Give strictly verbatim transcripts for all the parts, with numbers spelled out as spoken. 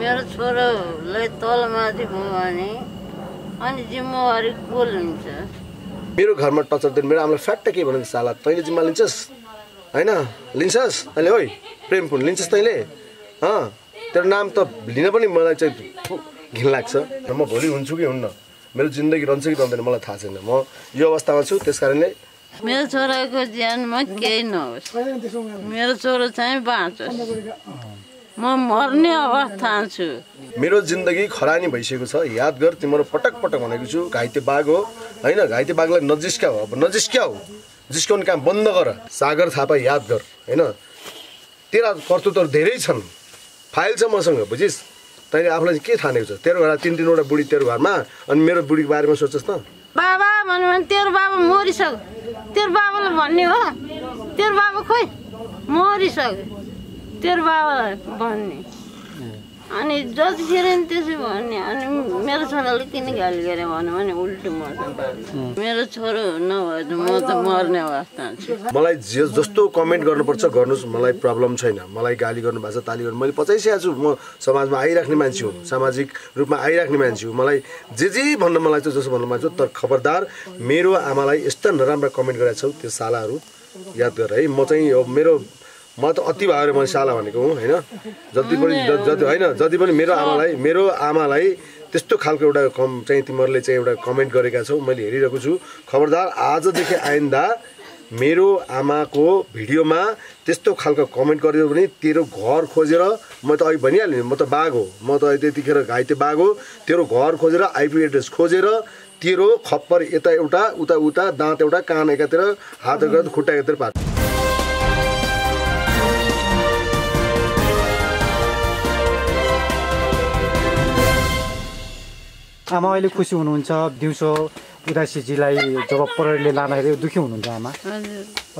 मेरो छोरोलाई तलमाथि भुवानी अनि जिम्मेवारी को लिन्छ। मेरो घरमा टचर दिन मेरो आमाले फ्याट्ट के भनेको साला तैले जिम्मा लिन्छस हैन लिन्छस तैले ओइ प्रेम पुन लिन्छस तैले ह तेरो नाम त लिन पनि मलाई चाहिँ घिन लाग्छ। म भोलि हुन्छु कि हुन्न मेरो जिन्दगी रहन्छ कि रहँदैन मलाई थाहा छैन। म यो अवस्थामा छु त्यसकारणले मेरो छोराको ज्यानमा केही नहोस्, मेरो छोरो चाहिँ बाँचोस्, म मर्ने अवस्था छु। मेरो जिन्दगी खरानी भइसकेको छ। याद गर तिम्रो पटक पटक भनेको छु घाइते बाघ हो हैन, घाइते बाघलाई नजिस्क्याउ। अब नजिस्क्याउ जिस्काउने काम बन्द गर। सागर थापा याद गर हैन, तेरा कर्तृत्वहरू धेरै छन्, फाइल छ मसँग बुझिस। तैँले आफूलाई के ठानेको छ? तेरो घर तीन तीनवटा बुढी तेरो घरमा, अनि मेरो बुढीको बारेमा सोच्छस् त? बाबा भन्नु भने तेरो बाबा मरिसक्यो, तेरो बाबालाई भन्ने हो, तेरो बाबा खोइ मरिसक्यो, तेरो बाबालाई भन्ने। अनि जति फेर त्यसै भन्ने। अनि मेरो छोराले किन गाली गरे भन्नु भने उल्टो मर्छ। मेरो छोरो नभए त म त मर्ने अवस्था छु। मलाई जे जस्तो कमेन्ट गर्नुपर्छ गर्नुस्, मलाई प्रब्लम छैन। मलाई गाली गर्नु भएको छ, ताली गर्नु मैले पचाइसकेको छु। म समाजमा आइराख्ने मान्छे हुँ, सामाजिक रूपमा आइराख्ने मान्छे हुँ। मलाई जे जे भन्न मलाई छ जसो भन्नु मान्छे, तर खबरदार मेरो आमालाई यस्ता नराम्रा कमेन्ट गरेका छौ त्यो सालाहरू याद गर है। म चाहिँ अब मेरो म त अति भएर मैले साला भनेको हुँ हैन। जति पनि जति हैन जति पनि मेरो आमालाई मेरो आमालाई त्यस्तो खालको एउटा कम चाहिँ तिमीहरूले चाहिँ एउटा कमेन्ट गरेका छौ, मैले हेरिरहेको छु। खबरदार आजदेखि आइन्दा मेरो आमाको भिडियोमा त्यस्तो खालको कमेन्ट गरियो भने तेरो घर खोजेर, म त अघि भनिहालेँ म त बाघ हो, म त त्यतिखेर घाइते बाघ हो, तेरो घर खोजेर आइपी एड्रेस खोजेर तेरो खप्पर यता एउटा उता उता दाँत एउटा कान एकातिर हात एकातिर खुट्टा एकातिर पार्छ। आमा अहिले खुसी हुनुहुन्छ दिउँसो उदासीजीलाई जब प्रहरीले लाँदाखेरि दुःखी हुनुहुन्छ आमा?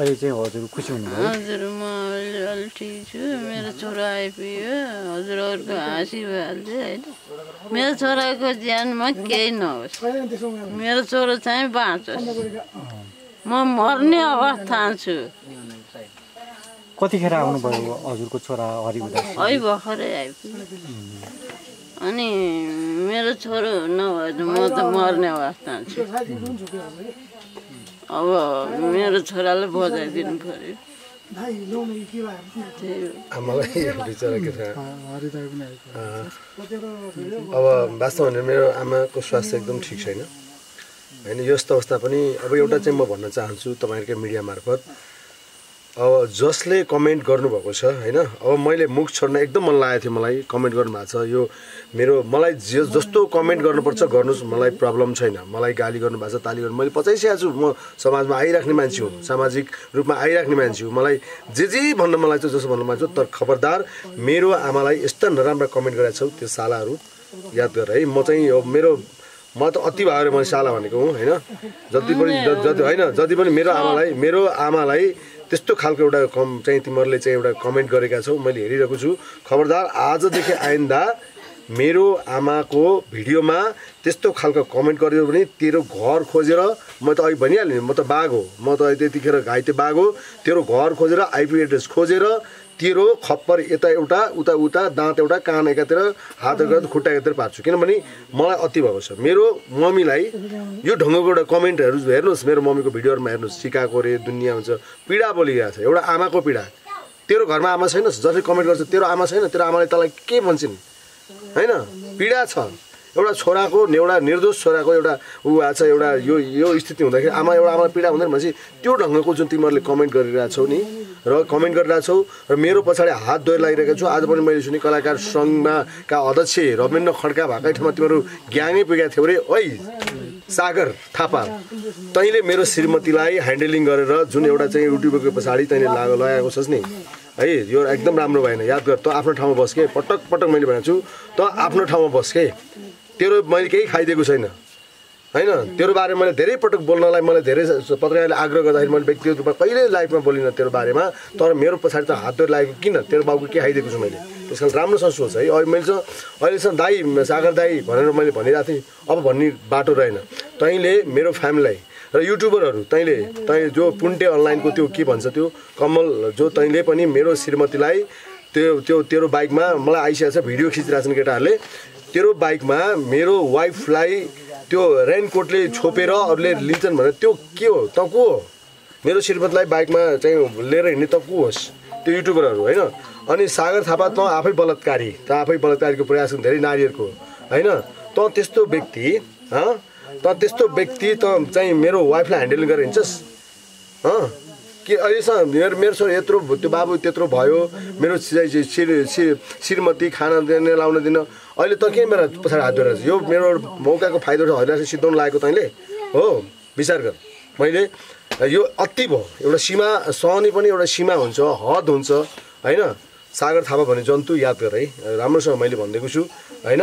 अहिले चाहिँ हजुर खुसी हुनुहुन्छ? हजुर म अलि ठिक छु। मेरो छोरा आइपुग्यो हजुरहरूको आशीर्वादले हैन। मेरो छोराको ज्यानमा केही नहोस्, मेरो छोरो चाहिँ बाँचोस्, म मर्ने अवस्था छु। कतिखेर आउनुभयो हजुरको छोरा हरि उदासी? अहिले भर्खरै आइपुग्यो। अनि मेरो छोरो नभए त म त मर्ने अवस्था छु। अब मेरो छोरालाई बजाइदिनु पर्यो। अब वास्तवमा भने मेरो आमाको स्वास्थ्य एकदम ठिक छैन होइन। यस्तो अवस्था पनि अब एउटा चाहिँ म भन्न चाहन्छु तपाईँहरूकै मिडिया मार्फत, अब जसले कमेन्ट गर्नुभएको छ हैन, अब मैले मुख छोड्न एकदम मन लागेको थियो। मलाई कमेन्ट गर्नुभएको छ यो मेरो, मलाई जे जस्तो कमेन्ट गर्नुपर्छ गर्नुस्, मलाई प्रब्लम छैन। मलाई गाली गर्नुभएको छ ताली गर्नु मैले पचाइसकेको छु। म समाजमा आइराख्ने मान्छे हुँ, सामाजिक रूपमा आइराख्ने मान्छे हुँ। मलाई जे जे भन्न मलाई छ जसो भन्नु मान्छे, तर खबरदार मेरो आमालाई यस्ता नराम्रा कमेन्ट गरेका छौ त्यो सालाहरू याद गर है। म चाहिँ अब मेरो म त अति भएर मैले साला भनेको हुँ हैन। जति पनि जति हैन जति पनि मेरो आमालाई मेरो आमालाई त्यस्तो खालको एउटा कम चाहिँ तिमीहरूले चाहिँ एउटा कमेन्ट गरेका छौ, मैले हेरिरहेको छु। खबरदार आजदेखि आइन्दा मेरो आमाको भिडियोमा त्यस्तो खालको कमेन्ट गरियो भने तेरो घर खोजेर, म त अघि भनिहालेँ म त बाघ हो, म त त्यतिखेर घाइते बाघ हो, तेरो घर खोजेर आइपी एड्रेस खोजेर तेरो खप्पर यता एउटा उता उता दाँत एउटा कान एकातिर हात एकातिर खुट्टा एकातिर पार्छु। किनभने मलाई अति भएको छ। मेरो मम्मीलाई यो ढङ्गको एउटा कमेन्टहरू हेर्नुहोस्, मेरो मम्मीको भिडियोहरूमा हेर्नुहोस्, सिकाएको रे दुनियाँ हुन्छ, पीडा बोलिरहेको छ एउटा आमाको पीडा। तेरो घरमा आमा छैन, जसले कमेन्ट गर्छ तेरो आमा छैन, तेरो आमाले तँलाई के भन्छन् हैन। पीडा छ एउटा छोराको, एउटा निर्दोष छोराको एउटा ऊ आछ एउटा यो यो स्थिति हुँदाखेरि आमा एउटा आमालाई पीडा हुँदैन भनेपछि त्यो ढङ्गको जुन तिमीहरूले कमेन्ट गरिरहेको छौ नि र कमेन्ट गरिरहेको छौ र मेरो पछाडि हात दोहोर लागिरहेको छु। आज पनि मैले सुने कलाकार सङ्घमाका अध्यक्ष रविन्द्र खड्का भएकै ठाउँमा तिमीहरू ग्याङै पुगेका थियौ रे ओइ सागर थापा, तैँले मेरो श्रीमतीलाई ह्यान्डलिङ गरेर जुन एउटा चाहिँ युट्युबको पछाडि तैँले लाग लगाएको छस् नि है, यो एकदम राम्रो भएन। याद गर, तँ आफ्नो ठाउँमा बस्के, पटक पटक मैले भनेको छु तँ आफ्नो ठाउँमा बस्के। तेरो मैले केही खाइदिएको छैन हैन। तेरो बारेमा मैले धेरै पटक बोल्नलाई मलाई धेरै पत्रकारले आग्रह गर्दाखेरि मैले व्यक्तिगत रूपमा कहिले लाइफमा बोलिनँ तेरो बारेमा, तर मेरो पछाडि त हात धोएर लागेको किन? तेरो बाबुको के खाइदिएको छु मैले? त्यस कारण राम्रोसँग सोच है। अहिले मैले चाहिँ अहिलेसम्म दाई सागर दाई भनेर मैले भनिरहेको थिएँ, अब भन्ने बाटो रहेन। तैँले मेरो फ्यामिलीलाई र युट्युबरहरू तैँले तैँले जो पुन्टे अनलाइनको त्यो के भन्छ त्यो कमल, जो तैँले पनि मेरो श्रीमतीलाई तेरो त्यो तेरो बाइकमा मलाई आइसकेछ भिडियो खिचिराछन् केटाहरूले। तेरो बाइकमा मेरो वाइफलाई त्यो रेनकोटले छोपेर अरूले लिन्छन् भने त्यो के हो त को? मेरो श्रीमतीलाई बाइकमा चाहिँ लिएर हिँड्ने त को होस्? त्यो युट्युबरहरू होइन। अनि सागर थापा त आफै बलात्कारी त आफै बलात्कारीको प्रयास हुन धेरै नारीहरूको हैन त त्यस्तो व्यक्ति ह त त्यस्तो व्यक्ति त चाहिँ मेरो वाइफलाई ह्यान्डल गरेर हिँड्छस् ह कि अहिलेसम्म मेरो मेरो सर यत्रो त्यो बाबु त्यत्रो भयो मेरो श्रीमती खाना दिन लाउन दिन अहिले त के मेरो पछाडि हात धोइरहेछ यो मेरो मौकाको फाइदा छ होइन सिद्धाउनु लागेको तैँले हो विचार गर। मैले यो अति भयो एउटा सीमा सहने पनि एउटा सीमा हुन्छ हद हुन्छ हैन। सागर थापा भन्ने जन्तु याद गर है राम्रोसँग मैले भन्दैको छु हैन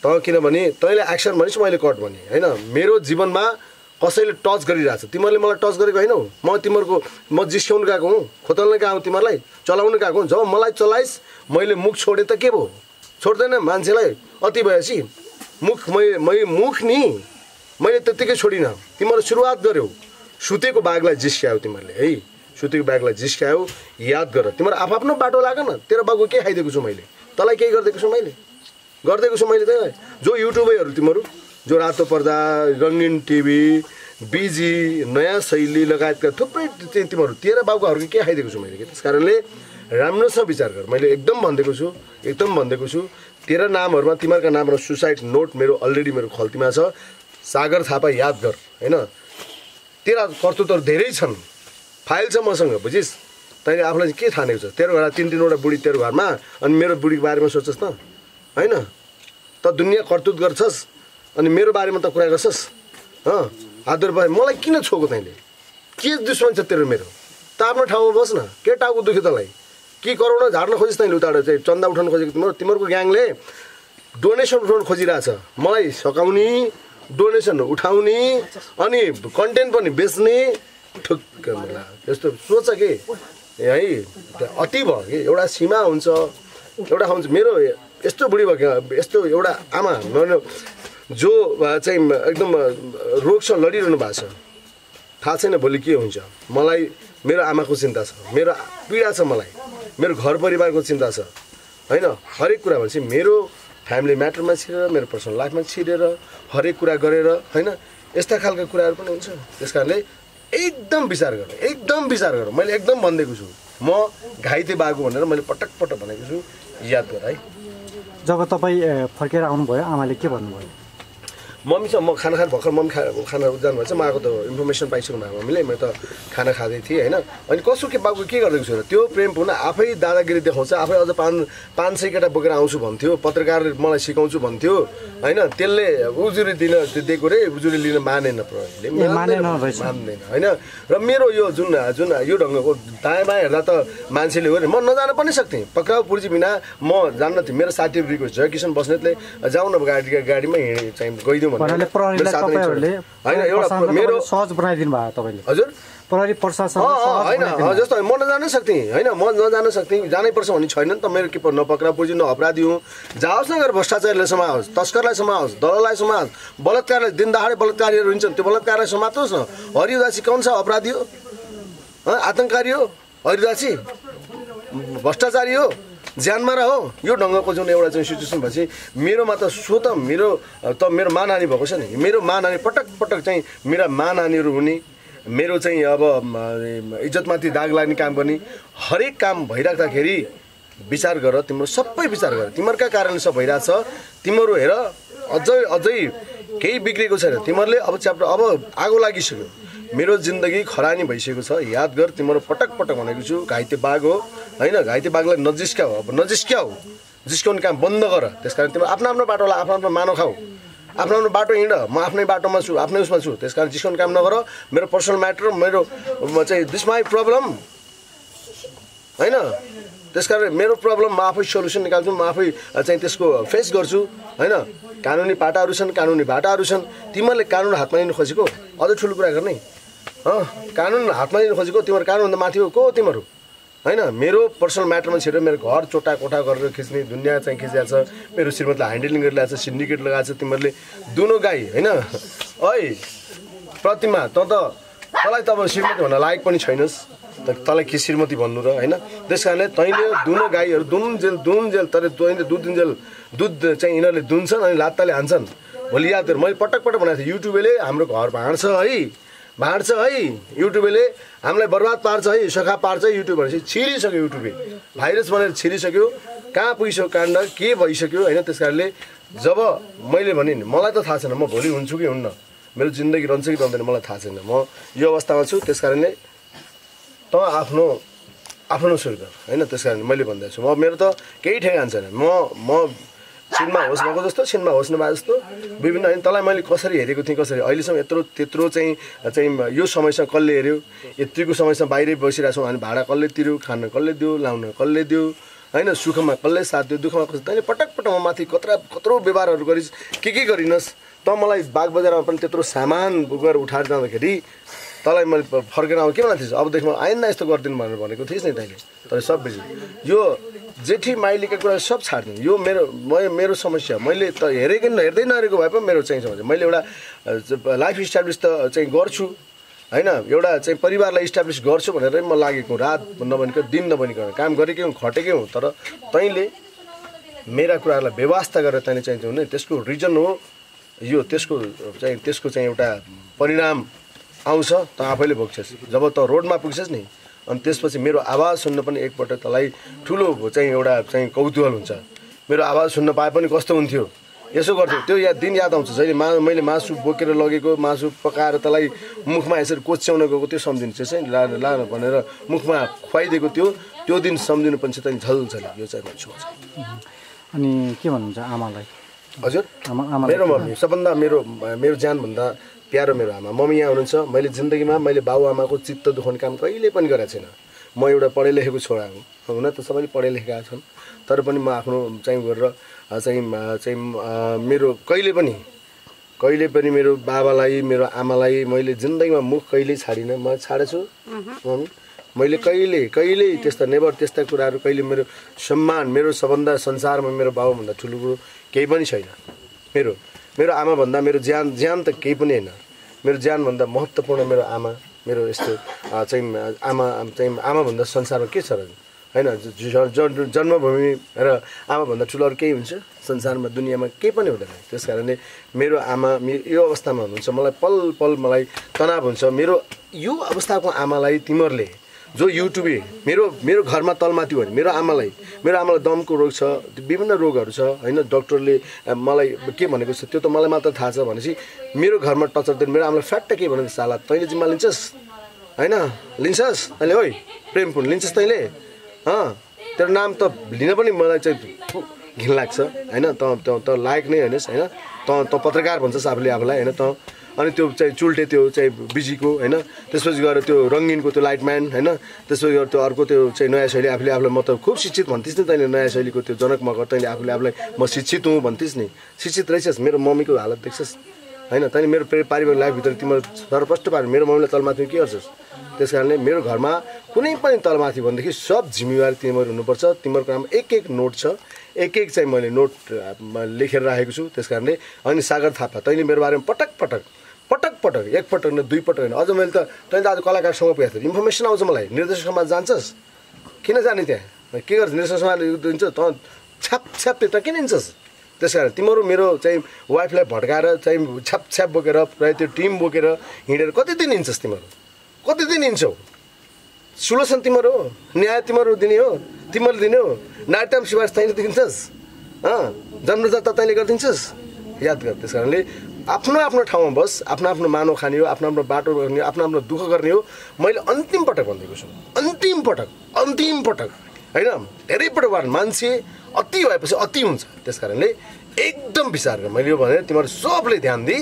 त किनभने तैँले एक्सन भनेपछि मैले कट भने हैन। मेरो जीवनमा कसैले टच गरिरहेछ तिमीहरूले मलाई टच गरेको हैनौ म तिमीहरूको म जिस्क्याउन गएको हुँ खोतल्न गएको हुँ तिमीहरूलाई चलाउन गएको हुँ। जब मलाई चलाइस् मैले मुख छोडे त के भयो? छोड्दैन मान्छेलाई अति भएपछि मुख मैले मैले मुख नि मैले त्यतिकै छोडिन। तिमीहरू सुरुवात गर्यौ सुतेको बाघलाई जिस्क्यायौ तिमीहरूले है सुतेको बाघलाई जिस्क्यायौ याद गर। तिमीहरू आफआफ्नो बाटो लाग न। तेरो बाबुको के खाइदिएको छु मैले? तँलाई केही गरिदिएको छु मैले? गरिदिएको छु मैले तँलाई? जो युट्युबरहरू तिमीहरू जो रातो पर्दा रंगीन टीवी बीजी नयाँ शैली लगायतका थुप्रै तिमीहरू तेरा बाबुकाहरूको के खाइदिएको छु मैले? त्यस कारणले राम्रोसँग विचार गर। मैले एकदम भन्दैको छु एकदम भन्दैको छु तेरा नामहरूमा तिमीहरूका नामहरू सुसाइड नोट मेरो अलरेडी मेरो खल्तीमा छ। सागर थापा याद गर हैन। तेरा कर्तृत्वहरू धेरै छन् फाइल छ मसँग बुझिस्। तैँले आफूलाई के ठानेको छ? तेरो घर तीन तीनवटा बुढी तेरो घरमा अनि मेरो बुढीको बारेमा सोच्छस् त हैन। त दुनियाँ कर्तृत्व गर्छस् अनि मेरो बारेमा त कुरा गर्छस् हँ आदर भाइ। मलाई किन छोएको तैँले? के दुश्मन छ तेरो मेरो? त आफ्नो ठाउँमा बस् न। के टाउको दुख्यो तँलाई? के करोड झार्न खोजिस् तैँले? उताबाट चाहिँ चन्दा उठाउन खोजेको तिम्रो तिमीहरूको ग्याङले डोनेसन उठाउन खोजिरहेछ मलाई सकाउने डोनेसन उठाउने अनि कन्टेन्ट पनि बेच्ने ठुक्क मलाई यस्तो सोच के है अति भयो कि एउटा सीमा हुन्छ एउटा हुन्छ। मेरो यस्तो बुढी भयो यस्तो एउटा आमा जो चाहिँ एकदम रोगसँग लडिरहनु भएको छ थाहा छैन भोलि के हुन्छ। मलाई मेरो आमाको चिन्ता छ मेरो पीडा छ मलाई मेरो घर परिवारको चिन्ता छ हैन। हरेक कुरा भनेपछि मेरो फ्यामिली म्याटरमा छिरेर मेरो पर्सनल लाइफमा छिरेर हरेक कुरा गरेर हैन यस्ता खालका कुराहरू पनि हुन्छ। त्यस कारणले एकदम विचार गर एकदम विचार गर। मैले एकदम भन्दैको छु म घाइते बाघु भनेर मैले पटक पटक भनेको छु याद गर है। जब तपाईँ फर्केर आउनुभयो आमाले के भन्नुभयो? मम्मीसँग म खाना खाएर भर्खर मम्मी खा खाना जानु भएछ म आएको त इन्फर्मेसन पाइसक्नु भएको मम्मीले। मैले त खाना खाँदै थिएँ होइन। अनि कसो के बाबुको के गरिदिएको छु र? त्यो प्रेम पुन आफै दादागिरी देखाउँछ आफै अझ पाँच पाँच सय केटा बोकेर आउँछु भन्थ्यो पत्रकार मलाई सिकाउँछु भन्थ्यो होइन। त्यसले उजुरी दिन दिएको रे उजुरी लिन मानेन प्रहरीले मानेन होइन। र मेरो यो जुन जुन यो ढङ्गको दायाँ बायाँ हेर्दा त मान्छेले हो म नजान पनि सक्थेँ पक्राउ पुर्जी बिना म जान्न थिएँ। मेरो साथीहरू रिक्वेस्ट जय किशन बस्नेतले जाउँ न गाडी गाडीमा हिँडे चाहिँ गइदिउँ हजुर जस्तो म नजानै सक्थेँ होइन। म नजान सक्थेँ जानैपर्छ भन्ने छैन नि त। मेरो के न पक्राउ पुर्जी न अपराधी हुँ जाओस् न गएर भ्रष्टाचारीलाई समाओस् तस्करलाई समाओस् दलाललाई समाओस् बलात्कारलाई दिनदहाडे बलात्कारीहरू हुन्छन् त्यो बलात्कारलाई समात्नुहोस् न। हरि उदासी कौन सा अपराधी हो? आतङ्ककारी हो हरि उदासी? भ्रष्टाचारी हो ज्यानमारा हो? यो ढङ्गको जुन एउटा चाहिँ सिचुएसन भएपछि मेरोमा त सो त मेरो त मेरो मानहानि भएको छ नि। मेरो मानहानि पटक पटक चाहिँ मेरा मानहानिहरू हुने मेरो चाहिँ अब इज्जतमाथि दाग लाग्ने काम गर्ने हरेक काम भइराख्दाखेरि विचार गर। तिम्रो सबै विचार गर तिमीहरूका कारणले सब भइरहेछ। तिमीहरू हेर अझै अझै केही बिग्रेको छैन। तिमीहरूले अब च्याप्टर अब आगो लागिसक्यो मेरो जिन्दगी खरानी भइसकेको छ याद गर। तिम्रो पटक पटक भनेको छु घाइते बाघ हो हैन। घाइते बाघलाई नजिस्क्याऊ अब नजिस्क्याऊ जिस्क्याउने काम बन्द गर। त्यस कारण तिम्रो आफ्नो आफ्नो बाटोलाई आफ्नो आफ्नो मानौ खाऊ आफ्नो आफ्नो बाटो हिँड। म आफ्नै बाटोमा छु आफ्नै उसमा छु। त्यस कारण जिस्क्याउने काम नगर। मेरो पर्सनल म्याटर मेरो चाहिँ दिस माई प्रब्लम हैन। त्यस कारण मेरो प्रब्लम म आफै सोल्युसन निकाल्छु म आफै चाहिँ त्यसको फेस गर्छु हैन। कानुनी पाटाहरू छन् कानुनी बाटाहरू छन्। तिमीहरूले कानुन हातमा लिन खोजेको अझ ठुलो कुरा गर्ने अँ कानुन हातमा लिन खोजेको तिमीहरू कानुनभन्दा माथि हो को हो तिमीहरू हैन। मेरो पर्सनल म्याटरमा छिरेर मेरो घर चोटा कोठा गरेर खिच्ने दुनियाँ चाहिँ खिचिरहेको छ। मेरो श्रीमतीलाई ह्यान्डलिङ गरिरहेको छ सिन्डिकेट लगाएको छ तिमीहरूले दुनो गाई होइन। ओइ प्रतिमा तँ त तँलाई त अब श्रीमती भन्न लायक पनि छैनस् तलाई कि श्रीमती भन्नु र हैन। त्यसकारणले तैले दुन गाईहरु दुन जेल दुन जेल तर तैले दुध दिन जेल दुध चाहिँ इनहरुले दुन्छन् अनि लात्ताले हान्छन्। भोलि याद मैले पटक पटक भनेको थिएँ युट्युबले हाम्रो घर भाड्छ है भाड्छ है युट्युबले हामीलाई बर्बाद पार्छ है सखा पार्छ युट्युब भनेपछि छिरिसक्यो युट्युबले भाइरस भनेर छिरिसक्यो। कहाँ पुगिसक्यो काण्ड के भइसक्यो हैन। त्यसकारणले जब मैले भने मलाई त थाहा छैन म भोलि हुन्छु कि हुन्न मेरो जिन्दगी रहन्छ कि रहँदैन मलाई थाहा छैन म यो अवस्थामा छु। त्यसकारणले त आफ्नो आफ्नो सुरु गर हैन। त्यसकारण मैले भन्दै छु म मेरो त केही ठेगान छैन। म म छिनमा होस् भएको जस्तो छिनमा होस् नभए जस्तो विभिन्न हैन। तँलाई मैले कसरी हेरेको थिएँ कसरी अहिलेसम्म यत्रो त्यत्रो चाहिँ चाहिँ यो समयसम्म कसले हेऱ्यो यत्तिको समयसम्म बाहिरै बसिरहेछौँ अनि भाडा कसले तिर्यो खान कसले दियो लाउन कसले दियो हैन सुखमा कसले साथ दियो दुःखमा कसले। तैँले पटक पटक म माथि कत्रा कत्रो व्यवहारहरू गरिस् के के गरिनस्। त मलाई बाग बजारमा पनि त्यत्रो सामान बोकेर उठाएर जाँदाखेरि तँलाई मैले फर्केर आउँ के भन्नु थिएँ अबदेखि म आइन्दा यस्तो गरिदिनु भनेर भनेको थिइस् नि तैँले। तर सब बिर्स यो जेठी माइलीका कुरा सब छाड्दिनु। यो मेरो म मेरो समस्या मैले त हेरेको हेर्दै नहेरेको भए पनि मेरो चाहिँ समस्या। मैले एउटा लाइफ इस्टाब्लिस त चाहिँ गर्छु हैन एउटा चाहिँ परिवारलाई इस्टाब्लिस गर्छु भनेर म लागेको रात नभनेको दिन नभनेको काम गरेकै हुँ खटेकै हुँ। तर तैँले मेरा कुराहरूलाई व्यवस्था गरेर तैँले चाहिन्छ हुने त्यसको रिजन हो यो। त्यसको चाहिँ त्यसको चाहिँ एउटा परिणाम आउँछ त आफैले भोग्छस् जब त रोडमा पुग्छस् नि। अनि त्यसपछि मेरो आवाज सुन्न पनि एकपल्ट तँलाई ठुलो चाहिँ एउटा चाहिँ कौतूहल हुन्छ मेरो आवाज सुन्न पाए पनि कस्तो हुन्थ्यो यसो गर्थ्यो त्यो या दिन याद आउँछ। जहिले मा मैले मासु बोकेर लगेको मासु पकाएर तँलाई मुखमा यसरी कोच्याउन गएको त्यो सम्झिन्छ चाहिँ ला ला भनेर मुखमा खुवाइदिएको त्यो त्यो दिन सम्झिनु पनि चाहिँ झल्झल यो चाहिँ भन्छु। अनि के भन्नुहुन्छ आमालाई? हजुर मेरो मम्मी सबभन्दा मेरो मेरो ज्यानभन्दा प्यारो मेरो आमा। मम्मी यहाँ हुनुहुन्छ। मैले जिन्दगीमा मैले बाबुआमाको चित्त दुखाउने काम कहिले पनि गरेको छैन। म एउटा पढे लेखेको छोरा हुँ। हुन त सबैले पढे लेखेका छन् तर पनि म आफ्नो चाहिँ गरेर चाहिँ चाहिँ मेरो कहिले पनि कहिले पनि मेरो बाबालाई मेरो आमालाई मैले जिन्दगीमा मुख कहिले छाडिनँ। म छाडेछु मम्मी मैले कहिले कहिले त्यस्ता नेभर त्यस्ता कुराहरू कहिले मेरो सम्मान मेरो सबभन्दा संसारमा मेरो बाबुभन्दा ठुलो कुरो केही पनि छैन। मेरो मेरो आमाभन्दा मेरो ज्यान ज्यान त केही पनि होइन। मेरो ज्यानभन्दा महत्त्वपूर्ण मेरो आमा मेरो यस्तो चाहिँ आमा चाहिँ आमाभन्दा संसारमा के छ र हैन। जन्मभूमि र आमाभन्दा ठुलो अरू केही हुन्छ संसारमा दुनियाँमा केही पनि हुँदैन। त्यस कारणले मेरो आमा यो अवस्थामा हुनुहुन्छ। मलाई पल पल मलाई तनाव हुन्छ। मेरो यो अवस्थाको आमालाई तिमीहरूले जो युट्युबे मेरो मेरो घरमा तलमाथि हो भने मेरो आमालाई मेरो आमालाई दमको रोग छ विभिन्न रोगहरू छ हैन। डाक्टरले मलाई के भनेको छ त्यो त मलाई मात्र थाहा छ भनेपछि मेरो घरमा टचर दिन मेरो आमालाई फ्याट्ट के भनेको साला तैँले जिम्मा लिन्छस् हैन लिन्छस् तैँले ओइ प्रेम पुन लिन्छस् तैँले अँ तेरो नाम त लिन पनि मलाई चाहिँ घिन लाग्छ हैन। त त लायक नै होइनस् हैन। त त पत्रकार भन्छस् आफूले आफूलाई हैन। त अनि त्यो चाहिँ चुल्टे त्यो चाहिँ बिजीको हैन। त्यसपछि गएर त्यो रङ्गिनको त्यो लाइटम्यान हैन। त्यसपछि गएर त्यो अर्को त्यो चाहिँ नयाँ शैली आफूले आफूलाई म त खुब शिक्षित भन्थिस् नि तैँले नयाँ शैलीको त्यो जनक मगर तैँले आफूले आफूलाई म शिक्षित हुँ भन्थिस् नि। शिक्षित रहेछस्। मेरो मम्मीको हालत देख्छस् हैन। तैँले मेरो पारिवारिक लाइफभित्र तिम्रो सर्वप्रष्ट पार मेरो मम्मीलाई तलमाथि के गर्छस्। त्यस कारणले मेरो घरमा कुनै पनि तलमाथि भनेदेखि सब जिम्मेवारी तिमीहरू हुनुपर्छ। तिमीहरूको नाम एक एक नोट छ एक एक चाहिँ मैले नोट लेखेर राखेको छु। त्यस कारणले अनि सागर थापा तैँले मेरो बारेमा पटक पटक पटक पटक एक पटक न दुई पटक होइन अझ मैले त तैँले आज कलाकारसँग पुगेको थिएँ इन्फर्मेसन आउँछ मलाई निर्देशकमा जान्छस् किन जाने त्यहाँ के गर्छ निर्देशकमा दिन्छ त छ्याप छ्याप त किन दिन्छस्। त्यस कारण तिमीहरू मेरो चाहिँ वाइफलाई भड्काएर चाहिँ छ्याप छ्याप बोकेर प्रायः त्यो टिम बोकेर हिँडेर कति दिन हिँड्छस् तिमीहरू कति दिन हिँड्छौ। सुलोसन तिमीहरू हो न्याय तिमीहरू दिने हो तिमीहरूले दिने हो नाटम सिफारिस तैँले दिन्छस् अँ जन्मजात तैँले गरिदिन्छस् याद गर। त्यस कारणले आफ्नो आफ्नो ठाउँमा बस आफ्नो आफ्नो मानव खाने हो आफ्नो आफ्नो बाटो गर्ने आफ्नो आफ्नो दुःख गर्ने हो। मैले अन्तिम पटक भनिदिएको छु अन्तिम पटक अन्तिम पटक हैन धेरै पटक भन् मान्छे अति भएपछि अति हुन्छ। त्यस कारणले एकदम विचार गर। मैले यो भनेर तिमीहरू सबले ध्यान दिए।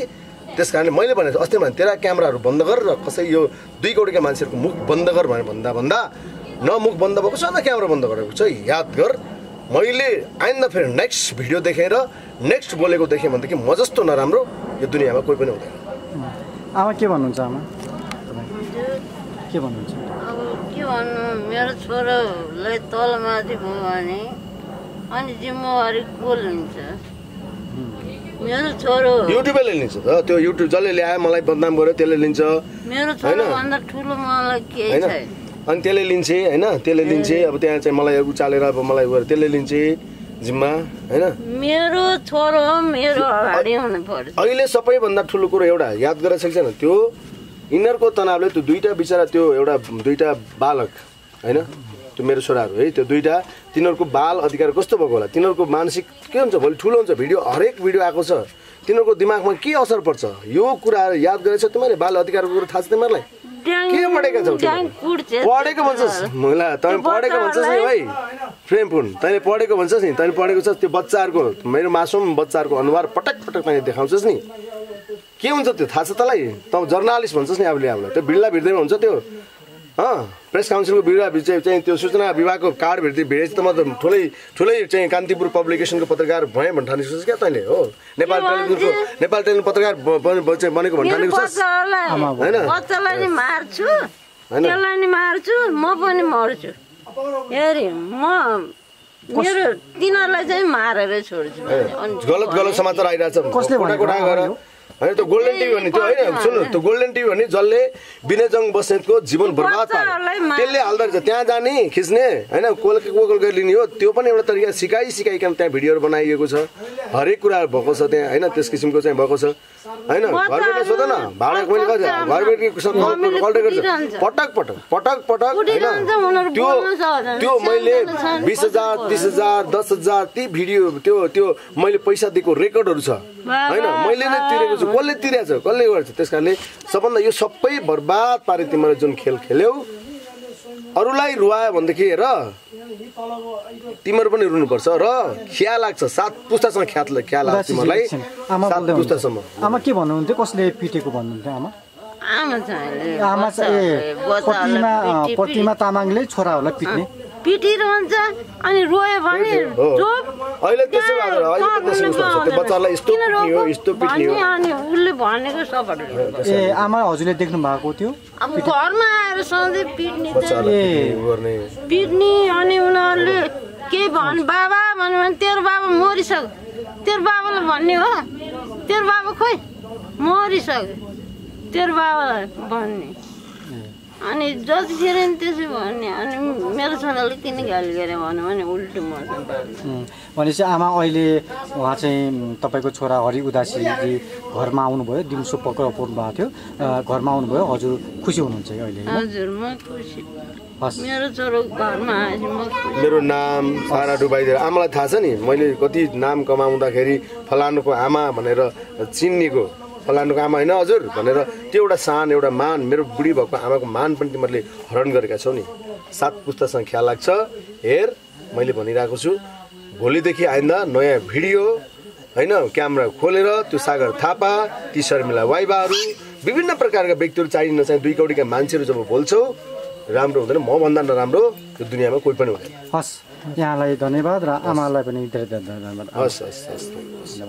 त्यस कारणले मैले भनेको अस्ति भने तेरा क्यामेराहरू बन्द गर र कसै यो दुई कौडीका मान्छेहरूको मुख बन्द गर भनेर भन्दा भन्दा न मुख बन्द भएको छ न क्यामेरा बन्द गरेको छ। याद गर मैले आइन्दा फेरि नेक्स्ट भिडियो देखेर नेक्स्ट बोलेको देखेँ भनेदेखि म जस्तो नराम्रो यो दुनियाँमा कोही पनि हुँदैन। आमा के भन्नुहुन्छ? आमा के भन्नुहुन्छ? अब के भन्नु मेरो छोरालाई तलमाथि भयो भने अनि जिम्मेवारी को लिन्छ? मेरो छोरो युट्युबले लिन्छ त त्यो युट्युब जसले ल्यायो मलाई बदनाम गर्यो त्यसले लिन्छ। मेरो छोराभन्दा ठुलो मलाई के छैन अनि त्यसले लिन्छे हैन त्यसले लिन्छे अब त्यहाँ चाहिँ मलाई उचालेर अब मलाई उयो त्यसले लिन्छे जिम्मा हैन मेरो छोरो मेरो अगाडि हुनु पर्छ। अहिले सबैभन्दा ठूलो कुरा एउटा याद गरेछ छैन त्यो इनरको तनावले त्यो दुईटा बिचारा त्यो एउटा दुईटा बालक हैन त्यो मेरो छोराहरु है त्यो दुईटा तिनीहरुको बाल अधिकार कस्तो भएको होला तिनीहरुको मानसिक के हुन्छ भोलि ठूलो हुन्छ भिडियो हरेक भिडियो आको छ तिनीहरुको दिमागमा के असर पर्छ यो कुरा याद गरेछ तिमीले बाल अधिकारको कुरा थाहा छ तिमीलाई के पढेका छौ पढेको भन्छस् मलाई तँ पढेको भन्छस् नि भाइ फ्रेम फोन तैले पढेको भन्छस् नि तैले पढेको छस् त्यो बच्चाहरुको मेरो मासुम बच्चाहरुको अनुहार पटक पटक तैले देखाउँछस् नि के हुन्छ त्यो थाहा छ तलाई तँ जर्नलिस्ट भन्छस् नि आफूले आफूलाई त्यो भिडला भिड्दैमा हुन्छ त्यो अँ प्रेस काउन्सिलको बिरुवा चाहिँ त्यो सूचना विभागको कार्ड भित्र भेटेछ त म त ठुलै ठुलै चाहिँ कान्तिपुर पब्लिकेसनको पत्रकार भएँ भन्न ठानेछस् क्या तैँले हो नेपाल टेलिभिजनको नेपाल टेलिभिजन पत्रकार बनेको भन्न ठानेछस् हैन बच्चालाई नि मार्छु त्यसलाई नि मार्छु म पनि मर्छु हेरि म मेरो तिनीहरुलाई चाहिँ मारेर छोड्छु अनि गलत गलत समाचार आइराछ कसले कोटाकोटा गरेर अनि त्यो गोल्डन टिभी भन्ने त्यो हैन सुन्नु त्यो गोल्डन टिभी भन्ने जल्ले बिनेजङ बस्नेतको जीवन बर्बाद पार्यो त्यसले हाल्दै छ त्यहाँ जाने खिच्ने हैन कोलके कोकल गरी लिने हो त्यो पनि एउटा तरिका सिकाइ सिकाइकन त्यहाँ भिडियोहरु बनाइएको छ हरेक कुरा भएको छ त्यहाँ हैन त्यस किसिमको चाहिँ भएको छ हैन घरबाट सोध न भाडा कहिले गर्छ घरबेटकी कुसन कल्टे गर्छ पटक पटक पटक पटक त्यो त्यो मैले बीस हजार तीस हजार दस हजार ती भिडियो त्यो त्यो मैले पैसा दिएको रेकर्डहरु छ हैन मैले नै तिरेको छु कसले तिरेछ कसले गर्छ त्यसकारणले सबभन्दा यो सबै बर्बाद पारे तिमीले जुन खेल खेल्यौ अरुलाई रुवायो भन्देखि र तिम्रो पनि रुनु पर्छ र ख्या लाग्छ सात पुस्तासम्म ख्यात ख्या लाग्छ तिमीलाई सात पुस्तासम्म। आमा के भन्नुहुन्थ्यो कसले पिटेको भन्नुहुन्थ्यो आमा आमा चाहिँ आमा चाहिँ प्रतिमा प्रतिमा तामाङले छोराहरूलाई पिट्ने पिटिरहन्छ अनि रोयो भने चुप अहिले त्यसो भएर अहिले त्यसो हुन्छ त्यो बच्चालाई यस्तो पिट्यो यस्तो पिट्यो अनि उले भनेको सबै ए आमा हजुरले देख्नु भएको थियो अब घरमा आएर सधैँ पिट्ने चाहिँ पिट्ने अनि उनीहरुले के भन् बाबा भन्नु भने तेरो बाबा मरिसक्यो तेरो बाबाले भन्ने हो तेरो बाबा खोइ मरिसक्यो तेरो बाबा भन्ने अनि जति फेरि त्यसै भन्ने अनि मेरो छोराले किन गाली गरे भन्नु भने उल्टो मर्छ भनेपछि आमा अहिले उहाँ चाहिँ तपाईको छोरा हरि उदासी जी घरमा आउनु भयो दिउँसो पक्राउ पर्नु भएको थियो घरमा आउनु भयो हजुर खुसी हुनुहुन्छ के अहिले हजुर म खुसी मेरो छोरो घरमा आयो म मेरो नाम सारा डुबाइदिएर आमालाई थाहा छ नि मैले कति नाम कमाउँदाखेरि फलानुको आमा भनेर चिन्नेको फलानुको आमा हैन हजुर भनेर त्यो एउटा सान एउटा मान मेरो बुढी भएको आमाको मान पनि तिमीहरूले हरण गरेका छौ नि सात पुस्तासँग ख्याल लाग्छ हेर मैले भनिरहेको छु भोलिदेखि आइन्दा नयाँ भिडियो हैन क्यामेरा खोलेर त्यो सागर थापा ती शर्मिला वाइबाहरू विभिन्न प्रकारका व्यक्तिहरू चाहिन चाहिँ दुई कौडीका मान्छेहरू जब बोल्छौ राम्रो हुँदैन म भन्दा नराम्रो यो दुनियामा कोही पनि हुँदैन। हस् यहाँलाई धन्यवाद र आमालाई पनि धेरै धेरै धन्यवाद। हस् हस् धन्यवाद।